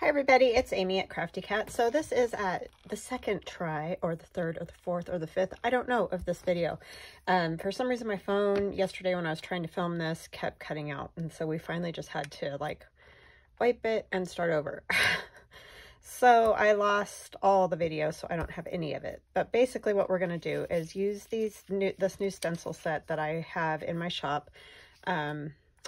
Hi everybody, it's Amy at Crafty Cat. So this is the second try, or the third, or the fourth, or the fifth, I don't know, of this video. For some reason my phone yesterday when I was trying to film this kept cutting out, and so we finally just had to like wipe it and start over. So I lost all the video, so I don't have any of it. But basically what we're gonna do is use this new stencil set that I have in my shop.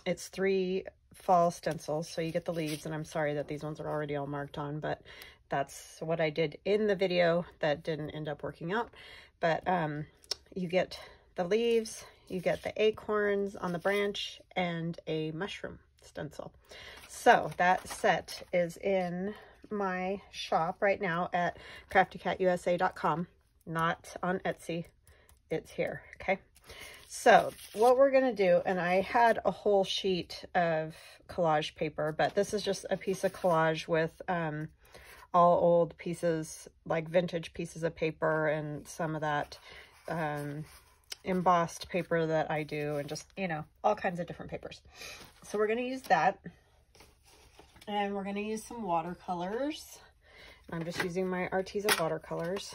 It's three fall stencils, so you get the leaves, and I'm sorry that these ones are already all marked on, but that's what I did in the video that didn't end up working out. But you get the leaves, you get the acorns on the branch, and a mushroom stencil. So that set is in my shop right now at craftycatusa.com, not on Etsy, it's here, okay? So what we're going to do, and I had a whole sheet of collage paper, but this is just a piece of collage with all old pieces, like vintage pieces of paper and some of that embossed paper that I do, and just, you know, all kinds of different papers. So we're going to use that, and we're going to use some watercolors. I'm just using my Arteza watercolors.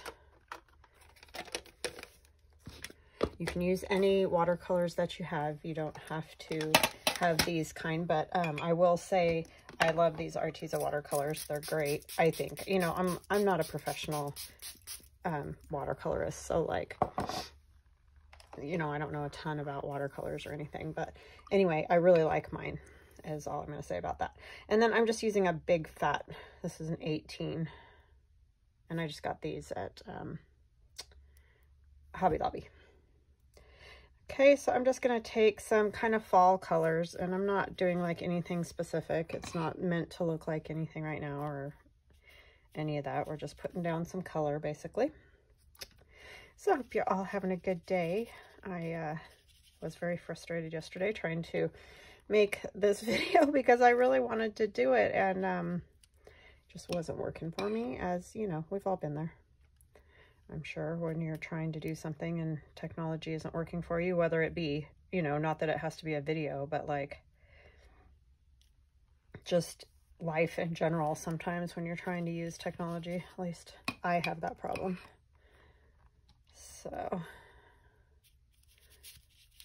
You can use any watercolors that you have. You don't have to have these kind, but I will say I love these Arteza watercolors. They're great, I think. You know, I'm not a professional watercolorist, so like, you know, I don't know a ton about watercolors or anything, but anyway, I really like mine is all I'm going to say about that. And then I'm just using a big fat, this is an 18, and I just got these at Hobby Lobby. Okay, so I'm just going to take some kind of fall colors, and I'm not doing like anything specific. It's not meant to look like anything right now or any of that. We're just putting down some color basically. So I hope you're all having a good day. I was very frustrated yesterday trying to make this video because I really wanted to do it, and just wasn't working for me, as you know, we've all been there. I'm sure when you're trying to do something and technology isn't working for you, whether it be, you know, not that it has to be a video, but like just life in general, sometimes when you're trying to use technology, at least I have that problem. So,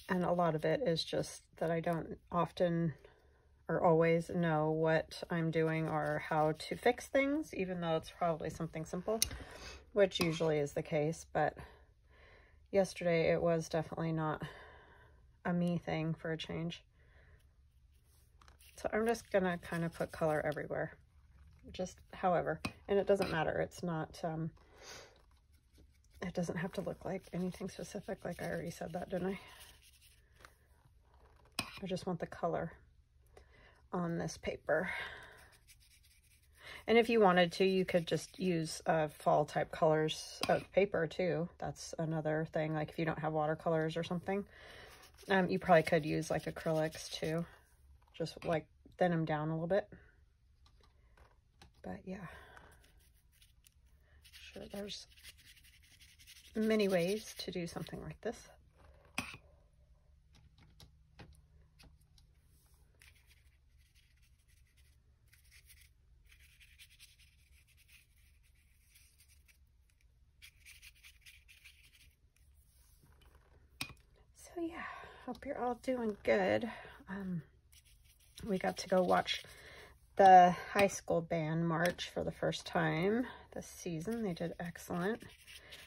and a lot of it is just that I don't often or always know what I'm doing or how to fix things, even though it's probably something simple, which usually is the case. But yesterday it was definitely not a me thing for a change. So I'm just gonna kind of put color everywhere, just however, and it doesn't matter. It's not, it doesn't have to look like anything specific. Like I already said that, didn't I? I just want the color on this paper. And if you wanted to, you could just use fall type colors of paper too. That's another thing. Like if you don't have watercolors or something, you probably could use like acrylics too. Just like thin them down a little bit. But yeah, sure, there's many ways to do something like this. So yeah, hope you're all doing good. We got to go watch the high school band march for the first time this season. They did excellent.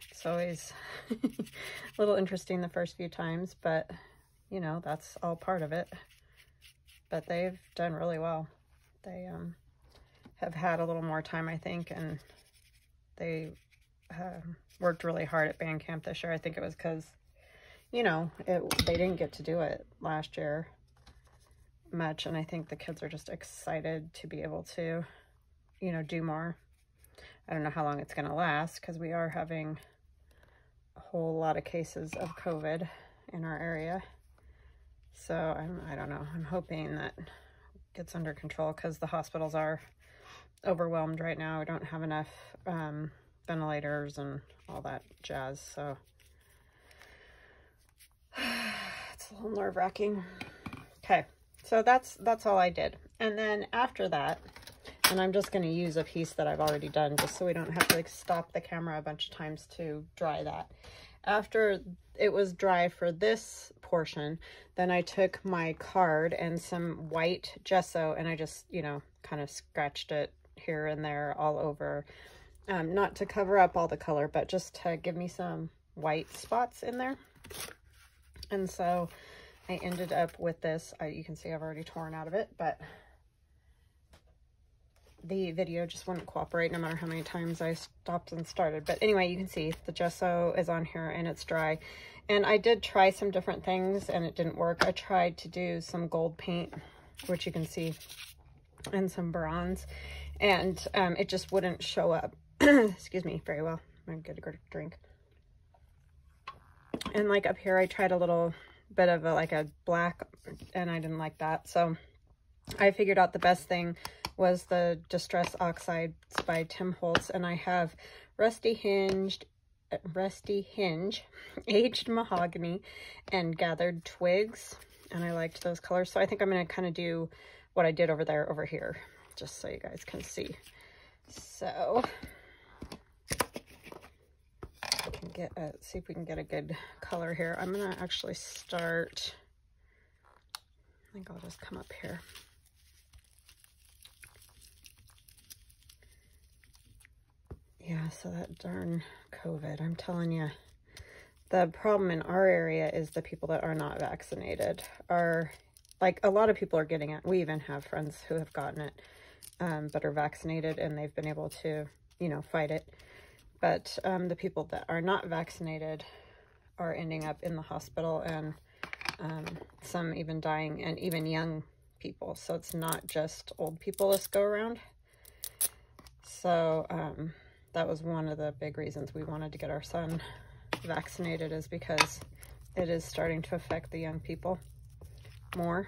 It's always a little interesting the first few times, but you know, that's all part of it. But they've done really well. They have had a little more time, I think, and they worked really hard at band camp this year. I think it was because, you know, they didn't get to do it last year much, and I think the kids are just excited to be able to, you know, do more. I don't know how long it's going to last because we are having a whole lot of cases of COVID in our area, so I don't know. I'm hoping that gets under control because the hospitals are overwhelmed right now. We don't have enough ventilators and all that jazz, so it's a little nerve-wracking. Okay, so that's all I did. And then after that, And I'm just going to use a piece that I've already done just so we don't have to like stop the camera a bunch of times to dry that. After it was dry for this portion, then I took my card and some white gesso and I just, you know, kind of scratched it here and there all over. Not to cover up all the color, but just to give me some white spots in there. And so I ended up with this. You can see I've already torn out of it, but the video just wouldn't cooperate no matter how many times I stopped and started. But anyway, you can see the gesso is on here and it's dry. And I did try some different things and it didn't work. I tried to do some gold paint, which you can see, and some bronze, and it just wouldn't show up, excuse me, very well. I'm gonna get a drink. And like up here, I tried a little bit of a, like a black, and I didn't like that. So I figured out the best thing was the Distress Oxides by Tim Holtz, and I have Rusty Hinge, Aged Mahogany, and Gathered Twigs, and I liked those colors. So I think I'm going to kind of do what I did over there over here, just so you guys can see. So I can get a, see if we can get a good color here. I'm going to actually start, I think I'll just come up here. Yeah, so that darn COVID, I'm telling you. The problem in our area is the people that are not vaccinated are, like, a lot of people are getting it. We even have friends who have gotten it, but are vaccinated, and they've been able to, you know, fight it. But the people that are not vaccinated are ending up in the hospital, and some even dying, and even young people. So it's not just old people this go around. So, that was one of the big reasons we wanted to get our son vaccinated, is because it is starting to affect the young people more.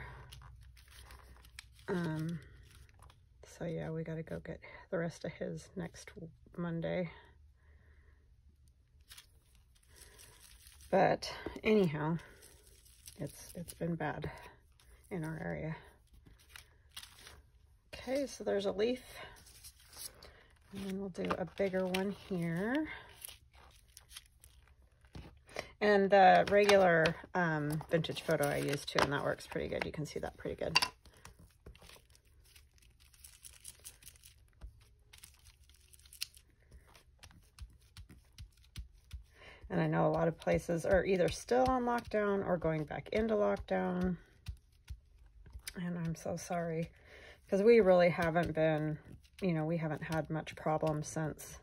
So yeah, we got to go get the rest of his next Monday. But anyhow, it's been bad in our area. Okay, so there's a leaf. And then we'll do a bigger one here. And the regular vintage photo I used too, and that works pretty good. You can see that pretty good. And I know a lot of places are either still on lockdown or going back into lockdown. And I'm so sorry, because we really haven't been, you know, we haven't had much problem since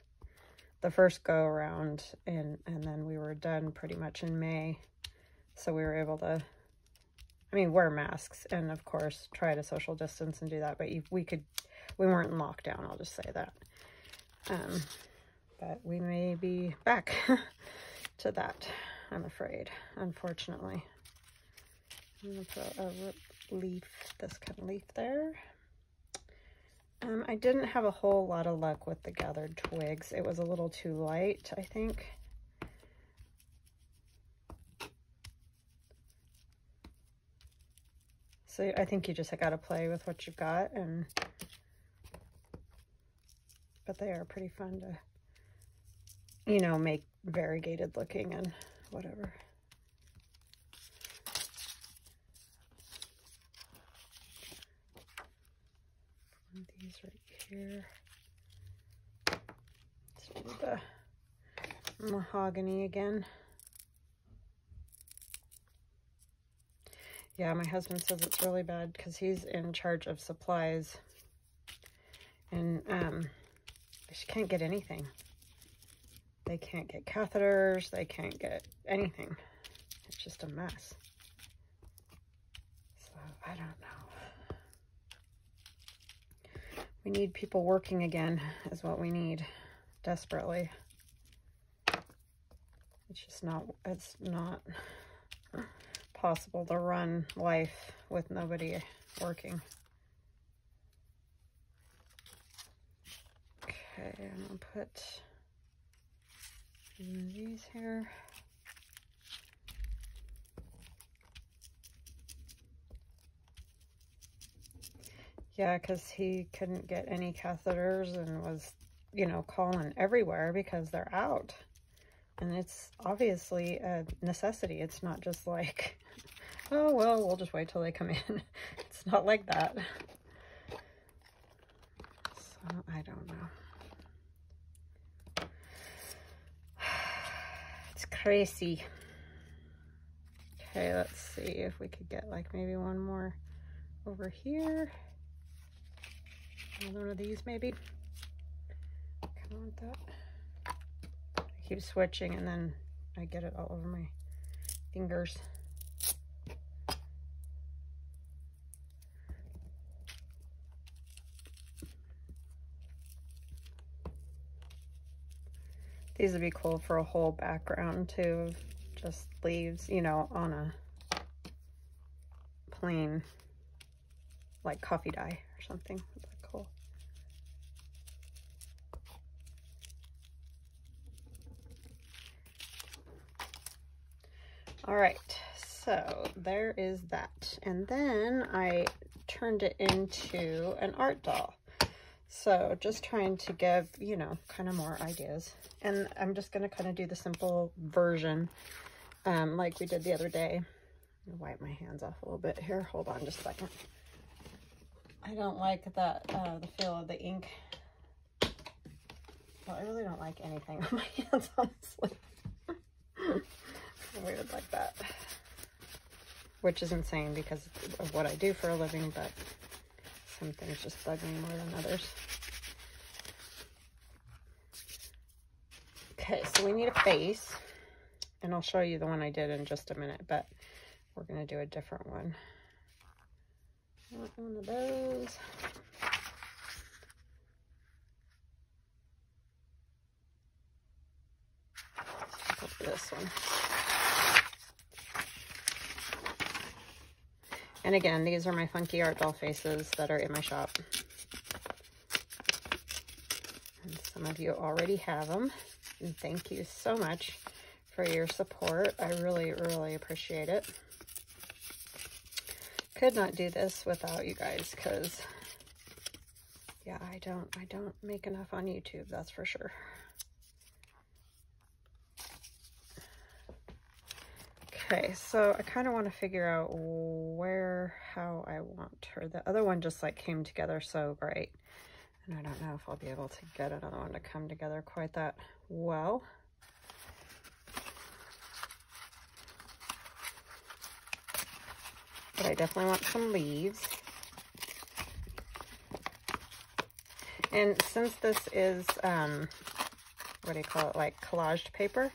the first go around, and then we were done pretty much in May. So we were able to, I mean, wear masks and of course try to social distance and do that, but we weren't in lockdown, I'll just say that. But we may be back to that, I'm afraid, unfortunately. I'm gonna put a leaf, this kind of leaf there. I didn't have a whole lot of luck with the Gathered Twigs. It was a little too light, I think. So I think you just gotta play with what you've got, and but they are pretty fun to, you know, make variegated looking and whatever. These right here. Let's do the mahogany again. Yeah, my husband says it's really bad because he's in charge of supplies, and she can't get anything. They can't get catheters. They can't get anything. It's just a mess. So I don't know. We need people working again, is what we need desperately. It's just not, it's not possible to run life with nobody working. Okay, I'm gonna put these here. Yeah, because he couldn't get any catheters and was, you know, calling everywhere because they're out. And it's obviously a necessity. It's not just like, oh, well, we'll just wait till they come in. It's not like that. So, I don't know. It's crazy. Okay, let's see if we could get like maybe one more over here. Another one of these maybe. I kinda want that. I keep switching and then I get it all over my fingers. These would be cool for a whole background too, of just leaves, you know, on a plain like coffee dye or something. All right, so there is that. And then I turned it into an art doll. So just trying to give, you know, kind of more ideas. And I'm just gonna kind of do the simple version like we did the other day. I'm gonna wipe my hands off a little bit here. Hold on just a second. I don't like that, the feel of the ink. Well, I really don't like anything on my hands, honestly. Weird like that, which is insane because of what I do for a living, but some things just bug me more than others. Okay, so we need a face, and I'll show you the one I did in just a minute, but we're gonna do a different one. Not one of those. Let's go this one. And again, these are my funky art doll faces that are in my shop. And some of you already have them. And thank you so much for your support. I really, really appreciate it. Could not do this without you guys, because, yeah, I don't make enough on YouTube, that's for sure. Okay, so I kind of want to figure out how I want her. The other one just like came together so great. And I don't know if I'll be able to get another one to come together quite that well. But I definitely want some leaves. And since this is, what do you call it, like collaged paper,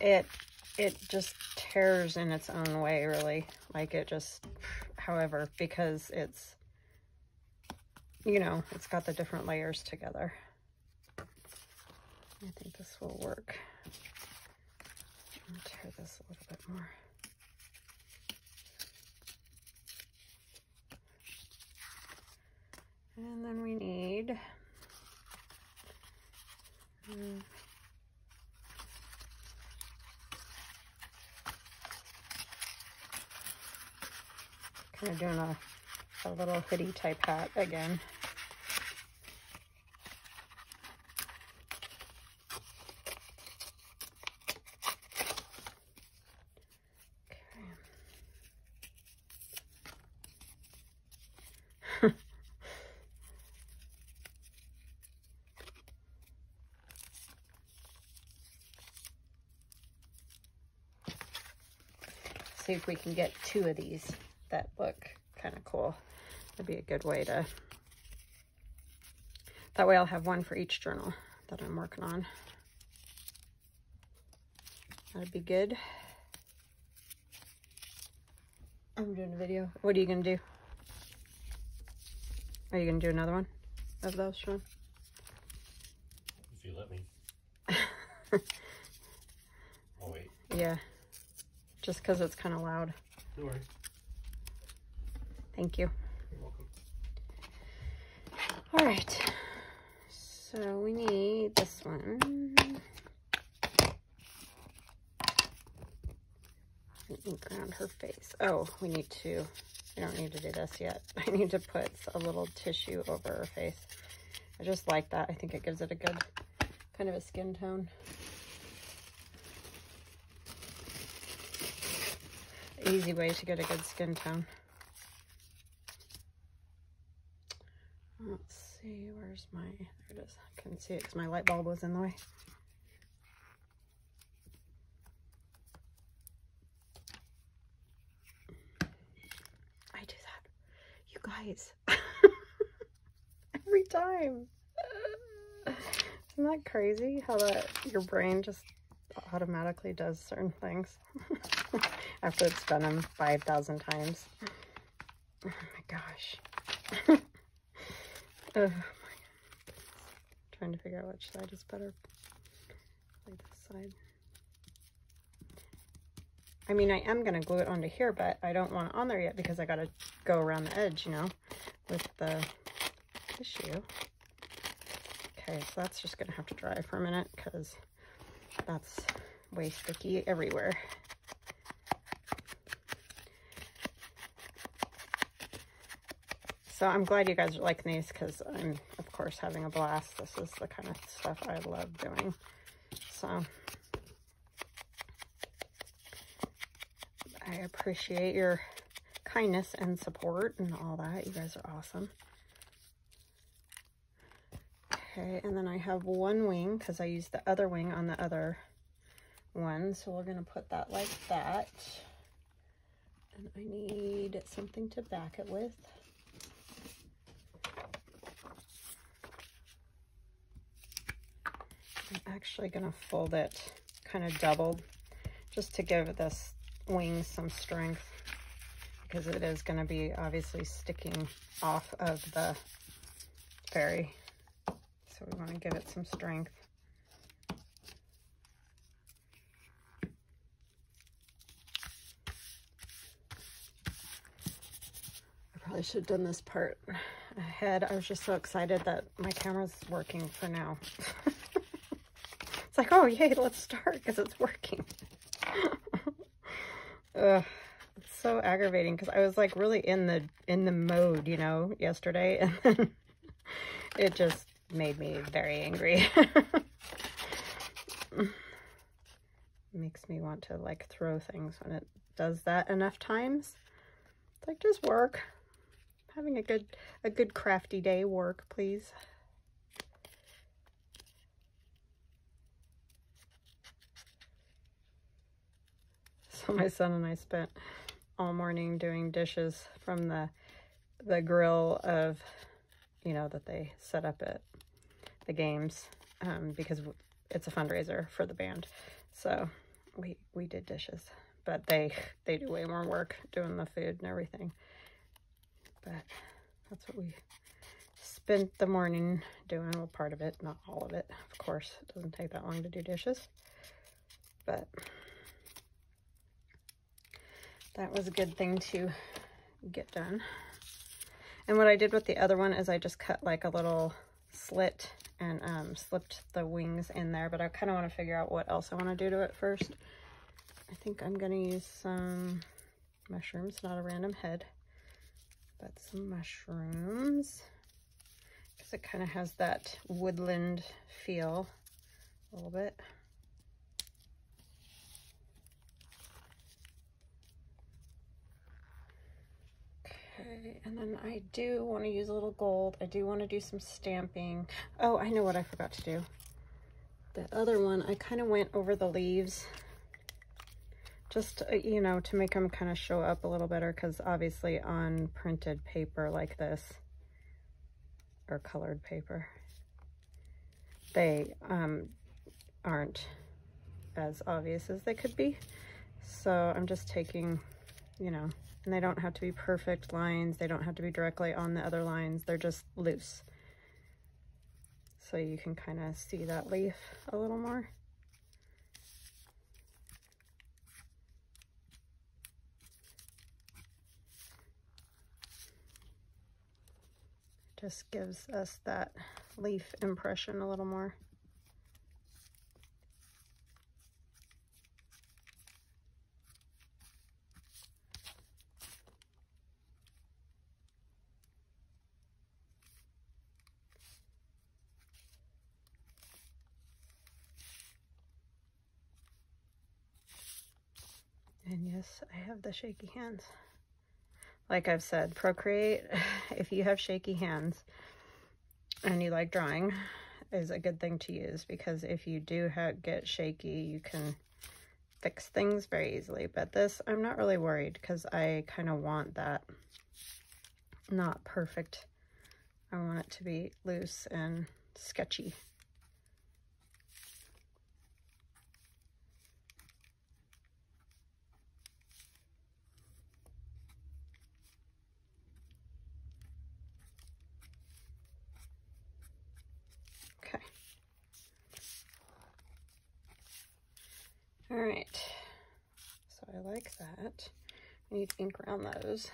it just tears in its own way, really. Like it just, however, because it's, you know, it's got the different layers together. I think this will work. I'm gonna tear this a little bit more. And then we need kind of doing a little hoodie type hat again. See if we can get two of these that look kind of cool. That'd be a good way to, that way I'll have one for each journal that I'm working on. That'd be good. I'm doing a video. What are you gonna do? Are you gonna do another one of those, Sean? If you let me. Oh wait. Yeah. Just because it's kind of loud. No worries. Thank you. You're welcome. All right. So we need this one. Ink around her face. Oh, we need to I don't need to do this yet. I need to put a little tissue over her face. I just like that. I think it gives it a good kind of a skin tone. Easy way to get a good skin tone. Let's see, where's my, there it is. I can see it because my light bulb was in the way. I do that, you guys, every time. Isn't that crazy how that your brain just automatically does certain things after it's done them 5,000 times? Oh my gosh. Oh my God. Trying to figure out which side is better. Like this side. I mean, I am going to glue it onto here, but I don't want it on there yet because I got to go around the edge, you know, with the tissue. Okay, so that's just going to have to dry for a minute because that's way sticky everywhere. So I'm glad you guys are liking these because I'm, of course, having a blast. This is the kind of stuff I love doing. So I appreciate your kindness and support and all that. You guys are awesome. Okay, and then I have one wing because I used the other wing on the other one. So we're going to put that like that. And I need something to back it with. I'm actually going to fold it kind of doubled just to give this wing some strength because it is going to be obviously sticking off of the fairy. So we want to give it some strength. I probably should have done this part ahead. I was just so excited that my camera's working for now. It's like, oh, yay, let's start because it's working. Ugh, it's so aggravating because I was like really in the mode, you know, yesterday, and then it just made me very angry. Makes me want to like throw things when it does that enough times. It's like, just work. Having a good crafty day. Work, please. So my son and I spent all morning doing dishes from the grill of, you know, that they set up at the games because it's a fundraiser for the band. So we did dishes, but they do way more work doing the food and everything. But that's what we spent the morning doing. Well, part of it, not all of it. Of course, it doesn't take that long to do dishes, but that was a good thing to get done. And what I did with the other one is I just cut like a little slit and slipped the wings in there, but I kind of want to figure out what else I want to do to it first. I think I'm going to use some mushrooms, not a random head, but some mushrooms, because it kind of has that woodland feel a little bit. And then I do want to use a little gold. I do want to do some stamping. Oh, I know what I forgot to do. The other one, I kind of went over the leaves just, you know, to make them kind of show up a little better, because obviously on printed paper like this, or colored paper, they aren't as obvious as they could be. So I'm just taking, you know, and they don't have to be perfect lines. They don't have to be directly on the other lines. They're just loose. So you can kind of see that leaf a little more. Just gives us that leaf impression a little more. because I have the shaky hands. Like I've said, Procreate, if you have shaky hands and you like drawing, is a good thing to use, because if you do get shaky, you can fix things very easily. But this, I'm not really worried, because I kind of want that not perfect. I want it to be loose and sketchy. All right, so I like that. I need ink around those.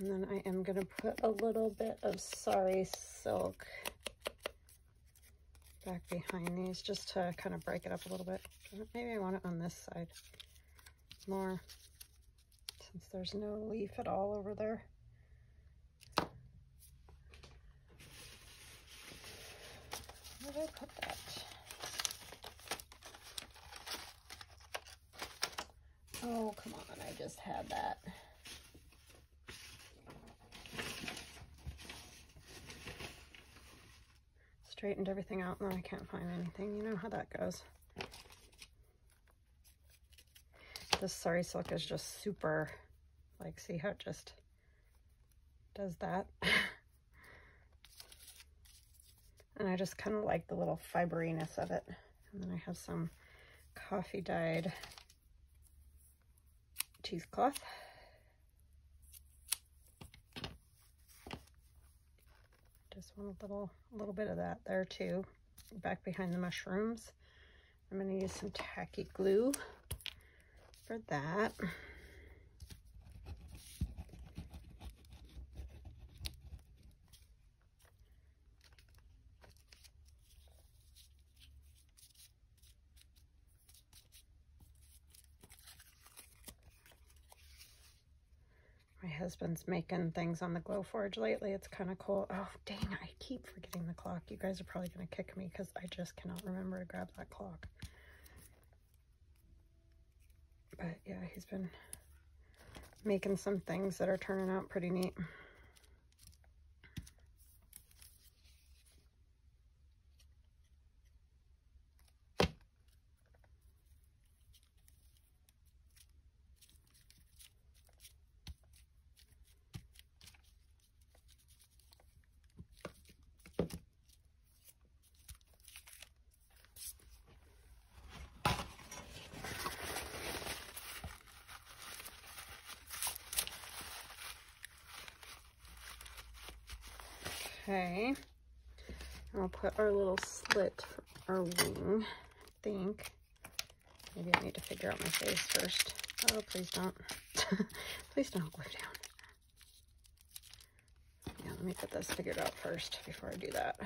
And then I am gonna put a little bit of Sorry Silk back behind these just to kind of break it up a little bit. Maybe I want it on this side more, since there's no leaf at all over there. Where did I put that? Oh, come on, I just had that. Straightened everything out, and then I can't find anything. You know how that goes. This Sorry Silk is just super, like, see how it just does that? And I just kind of like the little fiberiness of it. And then I have some coffee dyed cheesecloth. Just want a little bit of that there too. Back behind the mushrooms. I'm going to use some tacky glue for that. My husband's making things on the Glowforge lately. It's kind of cool. Oh, dang, I keep forgetting the clock. You guys are probably going to kick me because I just cannot remember to grab that clock. But yeah, he's been making some things that are turning out pretty neat. Okay, and I'll put our little slit for our wing, I think. Maybe I need to figure out my face first. Oh, please don't. Please don't glue down. Yeah, let me get this figured out first before I do that.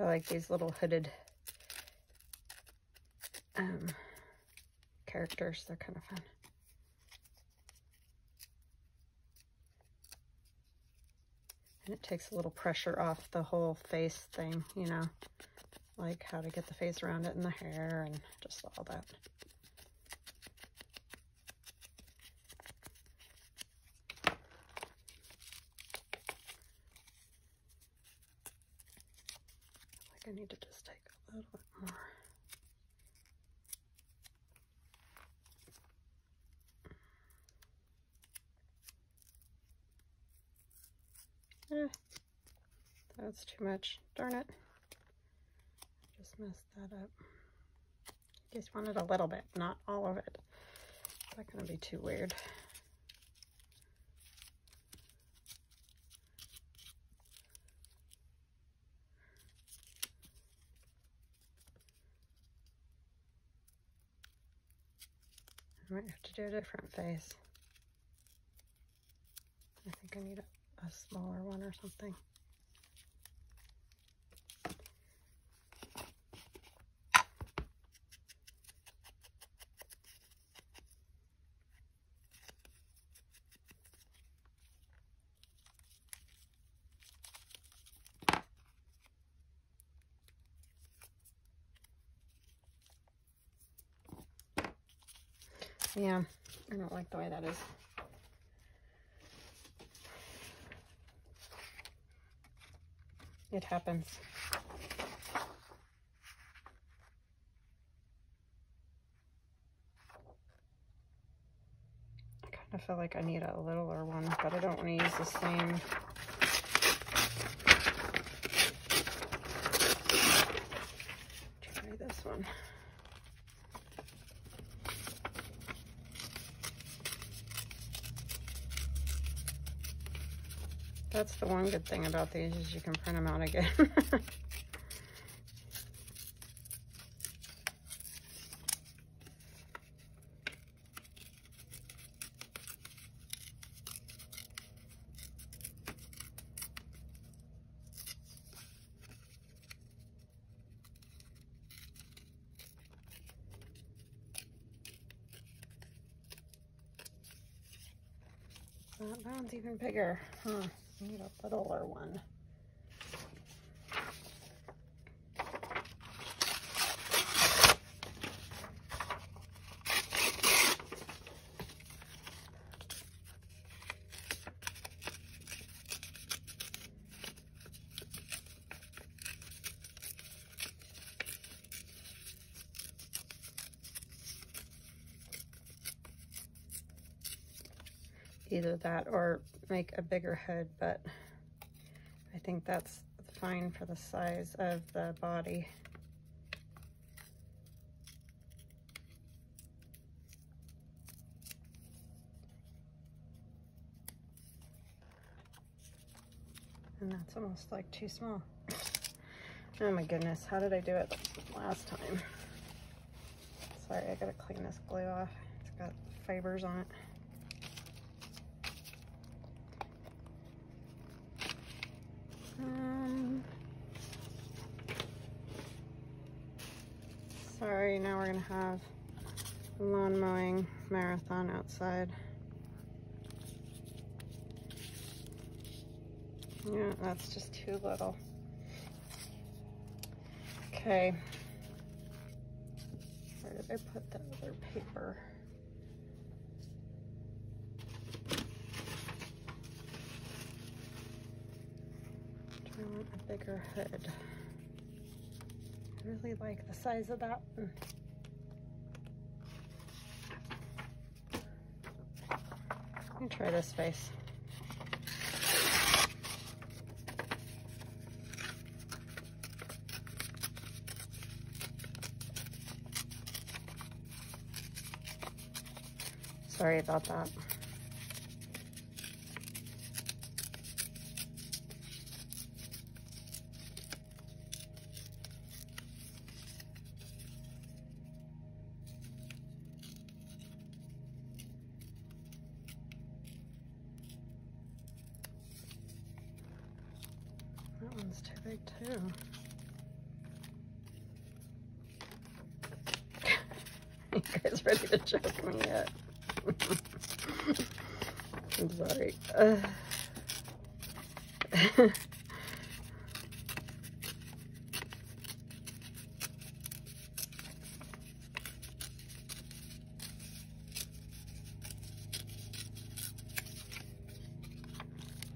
I like these little hooded characters, they're kind of fun. And it takes a little pressure off the whole face thing, you know, like how to get the face around it and the hair and just all that. Like I need to just take a little bit more. That's too much. Darn it. Just messed that up. Just wanted a little bit, not all of it. Is that going to be too weird? I might have to do a different face. I think I need a smaller one or something. Yeah, I don't like the way that is. It happens. I kind of feel like I need a littler one, but I don't want to use the same. Try this one. That's the one good thing about these is you can print them out again. That round's even bigger, huh? I need a littler one. Either that or make a bigger hood, but I think that's fine for the size of the body. And that's almost like too small. Oh my goodness, how did I do it last time? Sorry, I gotta clean this glue off. It's got fibers on it. Sorry, now we're gonna have a lawn mowing marathon outside. Yeah, that's just too little. Okay. Where did I put that other paper? I want a bigger hood. I really like the size of that one. Let me try this face. Sorry about that. You guys ready to choke me yet? I'm sorry.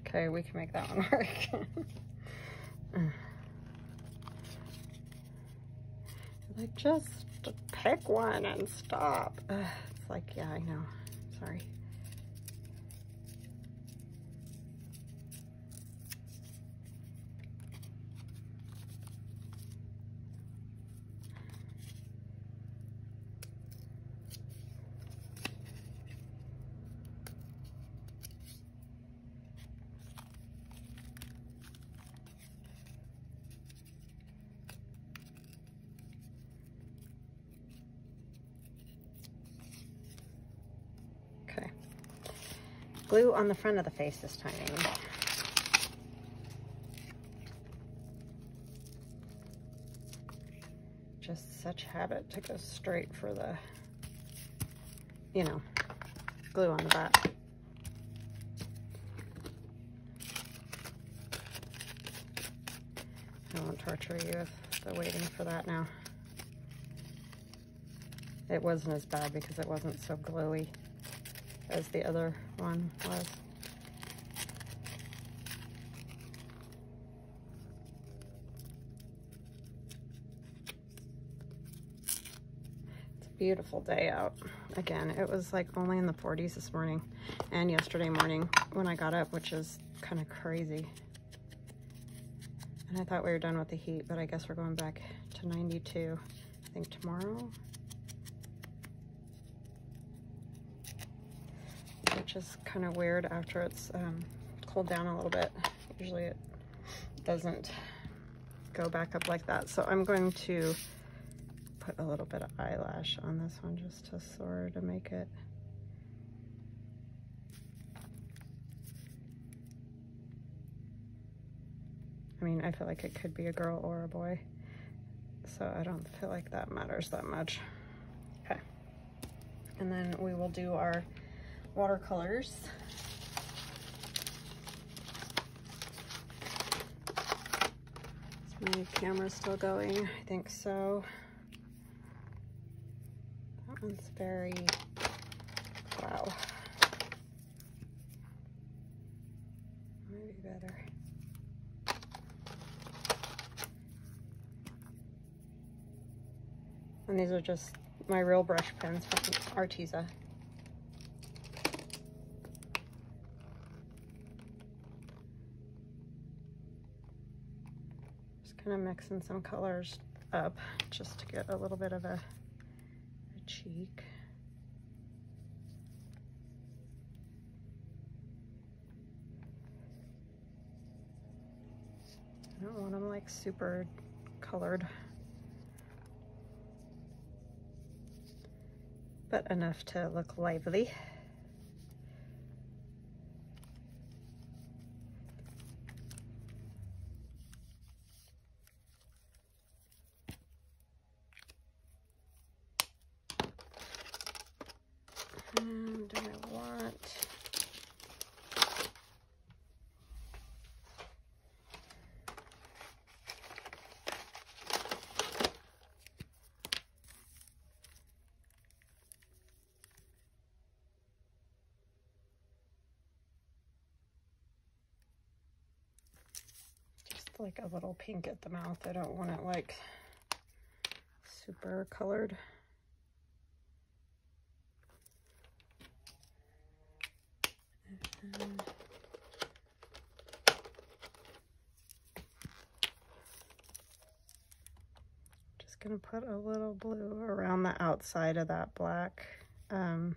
Okay, we can make that one work. Like, just pick one and stop. It's like, yeah, I know. Sorry. Glue on the front of the face this time. Just such habit to go straight for the, you know, glue on the back. I won't torture you with the waiting for that now. it wasn't as bad because it wasn't so glowy as the other one was. It's a beautiful day out. Again, it was like only in the 40s this morning and yesterday morning when I got up, which is kind of crazy. And I thought we were done with the heat, but I guess we're going back to 92, I think, tomorrow. Which is kind of weird after it's cooled down a little bit. Usually it doesn't go back up like that. So I'm going to put a little bit of eyelash on this one just to sort of make it I feel like it could be a girl or a boy, so I don't feel like that matters that much. Okay. And then we will do our watercolors. Is my camera still going? I think so. That one's very, wow. Maybe better. And these are just my real brush pens from Arteza. Just kind of mixing some colors up just to get a little bit of a cheek. I don't want them like super colored, but enough to look lively. And I want like a little pink at the mouth. I don't want it like super colored. And just gonna put a little blue around the outside of that black of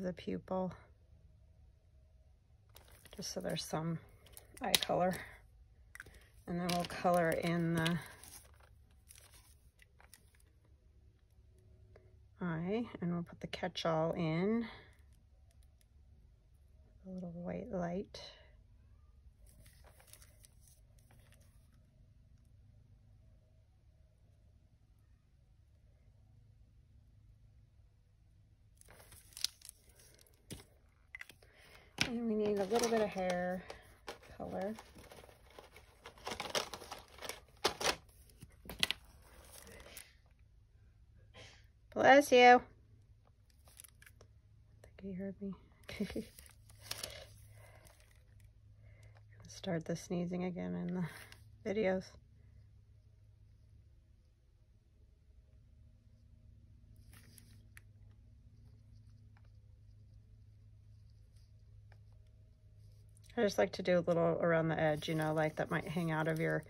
the pupil, just so there's some eye color, and then we'll color in the eye, and we'll put the catch-all in a little white light. And we need a little bit of hair color. Bless you. I think he heard me. I'm gonna start the sneezing again in the videos. I just like to do a little around the edge, you know, like that might hang out of your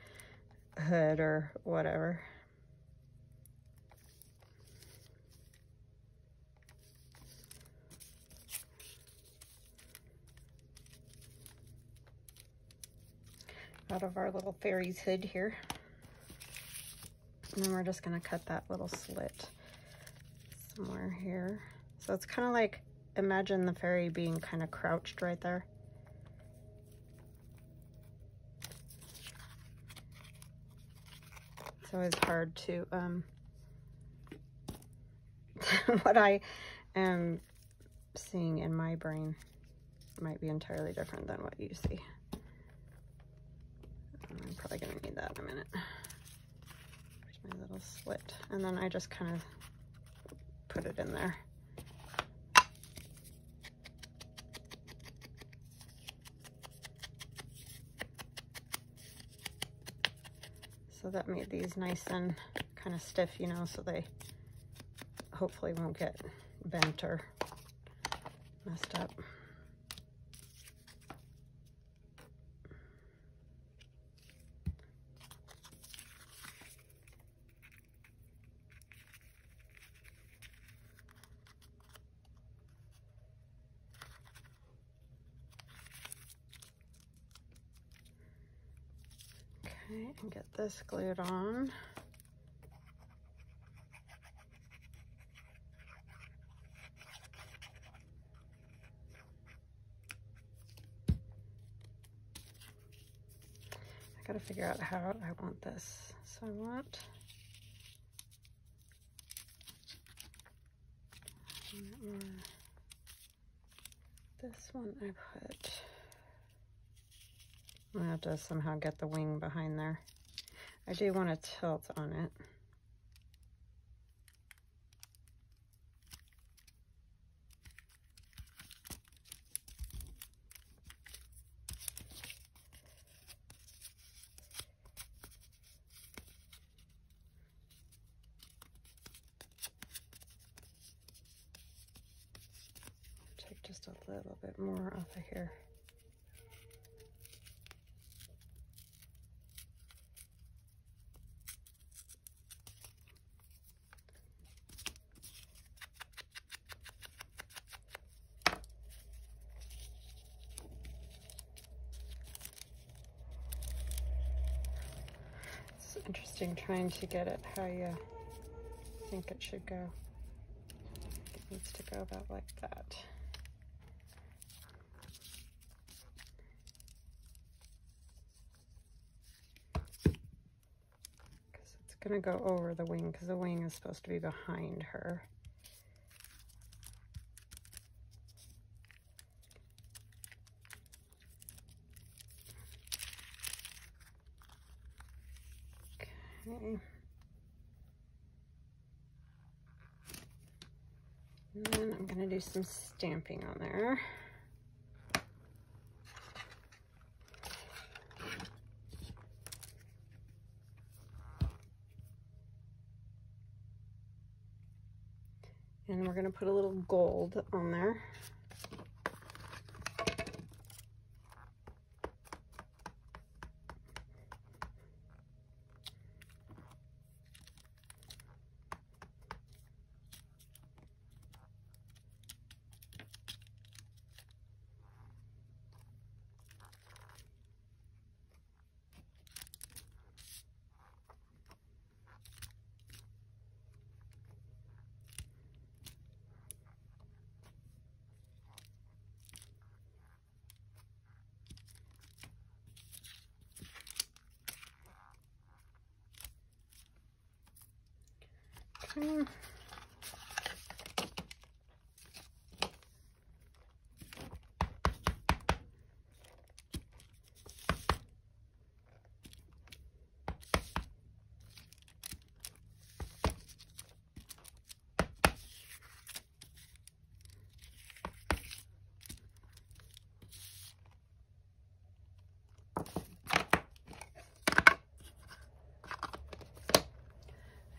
hood or whatever. Out of our little fairy's hood here. And then we're just gonna cut that little slit somewhere here. So it's kind of like, imagine the fairy being kind of crouched right there. It's always hard to, what I am seeing in my brain might be entirely different than what you see. I'm probably gonna need that in a minute. my little slit, and then I just kind of put it in there. So that made these nice and kind of stiff, you know, so they hopefully won't get bent or messed up. And get this glued on. I gotta figure out how I want this. So I want this one. I'm gonna have to somehow get the wing behind there. I do want to tilt on it. Take just a little bit more off of here. Interesting trying to get it how you think it should go. It needs to go about like that. Because it's going to go over the wing, because the wing is supposed to be behind her. And then I'm going to do some stamping on there. And we're going to put a little gold on there.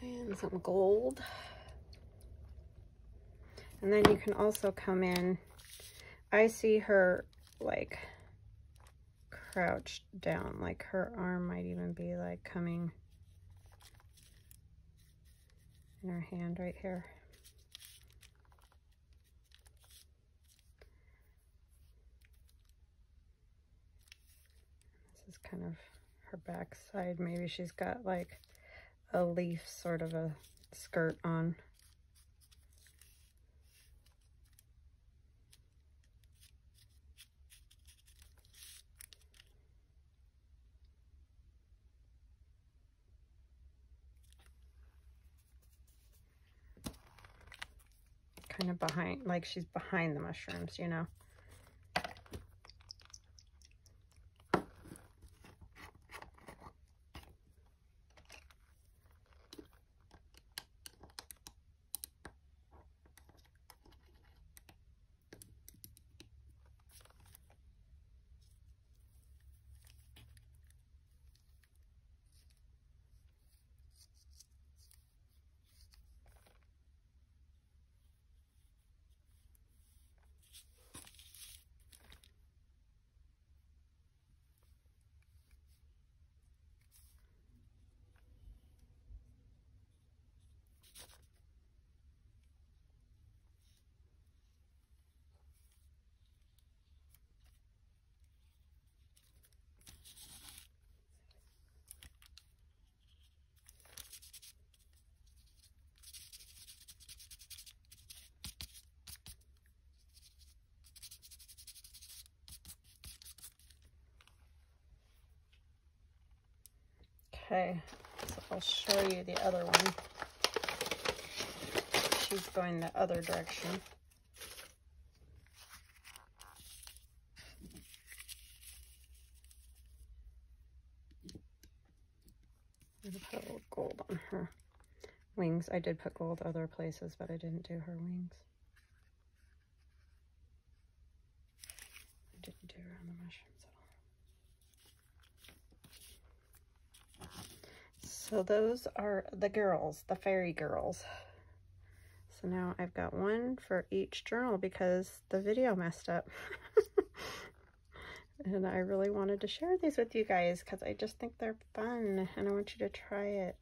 And some gold, and then you can also come in. I see her like crouched down, like her arm might even be like coming in her hand right here. This is kind of her backside. Maybe she's got like a leaf sort of a skirt on. Kind of behind, like she's behind the mushrooms, you know. Okay, so I'll show you the other one. She's going the other direction. I'm gonna put a little gold on her wings. I did put gold other places, but I didn't do her wings. I didn't do her on the mushrooms at all. So those are the girls, the fairy girls. So now I've got one for each journal because the video messed up. And I really wanted to share these with you guys because I just think they're fun and I want you to try it.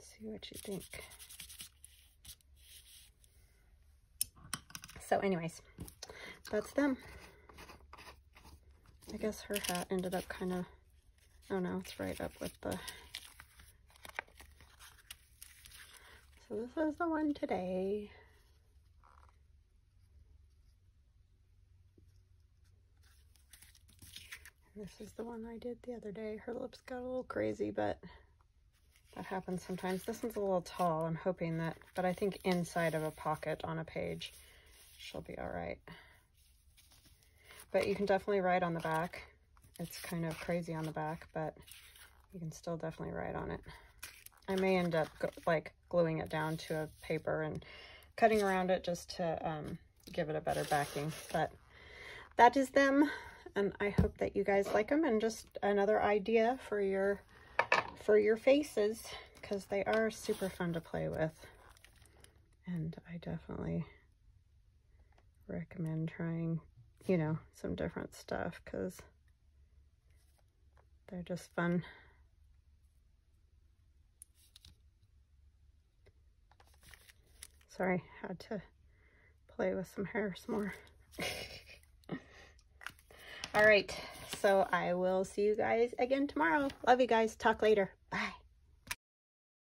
See what you think. So anyways, that's them. I guess her hat ended up kind of, oh no, it's right up with the, so this is the one today. This is the one I did the other day. Her lips got a little crazy, but that happens sometimes. This one's a little tall. I'm hoping that, but I think inside of a pocket on a page, she'll be all right. But you can definitely write on the back. It's kind of crazy on the back, but you can still definitely write on it. I may end up like gluing it down to a paper and cutting around it just to give it a better backing, but that is them. And I hope that you guys like them, and just another idea for your faces, because they are super fun to play with. And I definitely recommend trying, you know, some different stuff, because they're just fun. Sorry, had to play with some hair some more. All right, so I will see you guys again tomorrow. Love you guys. Talk later. Bye.